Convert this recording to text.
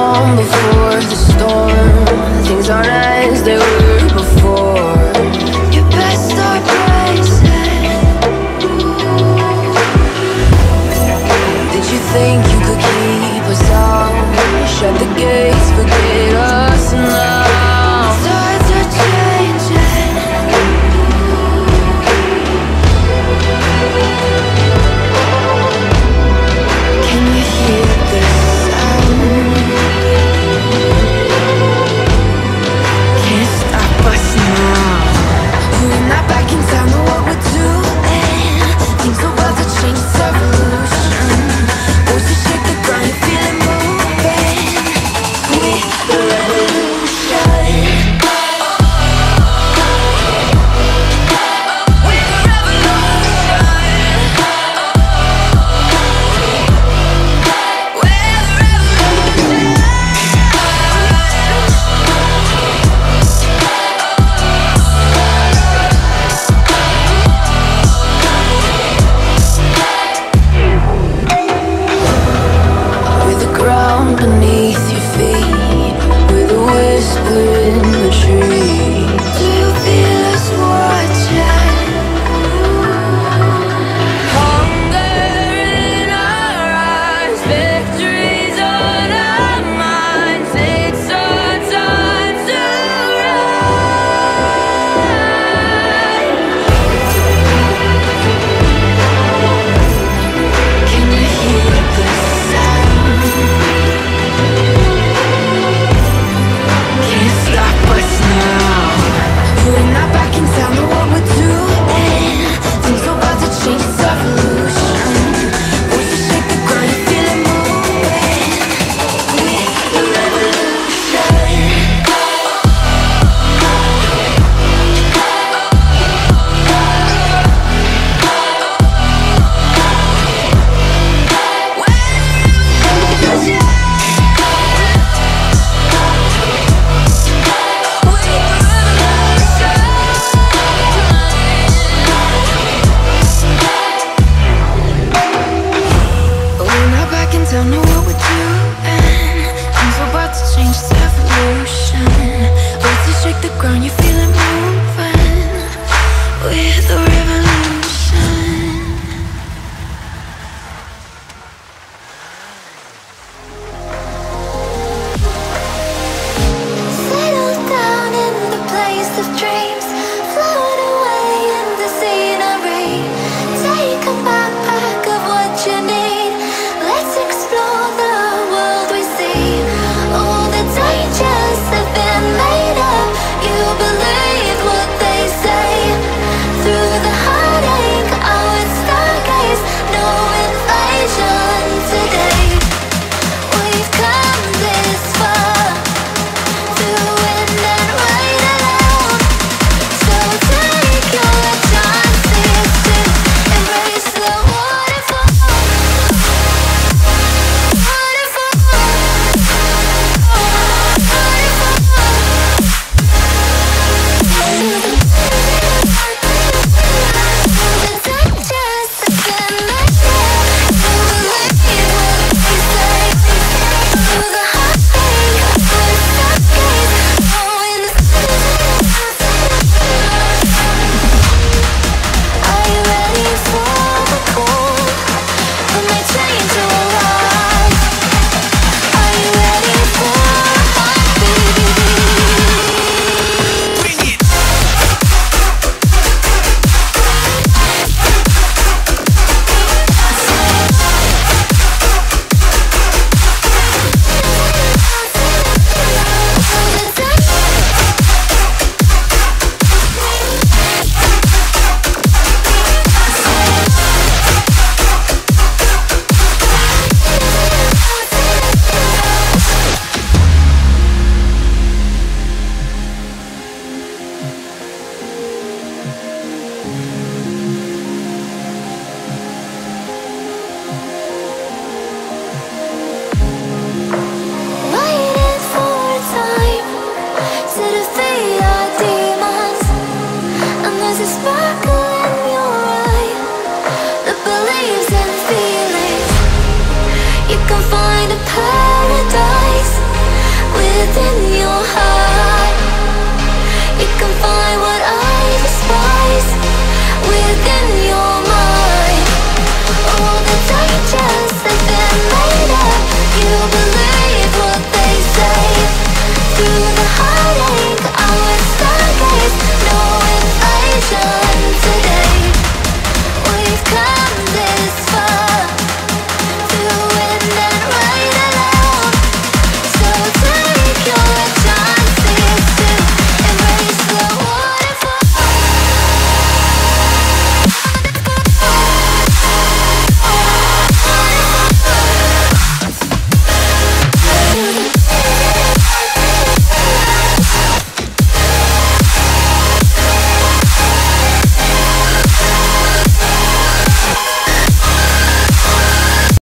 calm before the storm. Things aren't as they were before. You best start rising. Did you think you could keep us out? Shut the gates, forget us now. Stars are changing. Can you hear the sound? Can't stop us now. We're not back in time to what we're doing. Things the world are changing, it's a revolution. Goes to shake the ground, you feel it moving. We the revolution. Of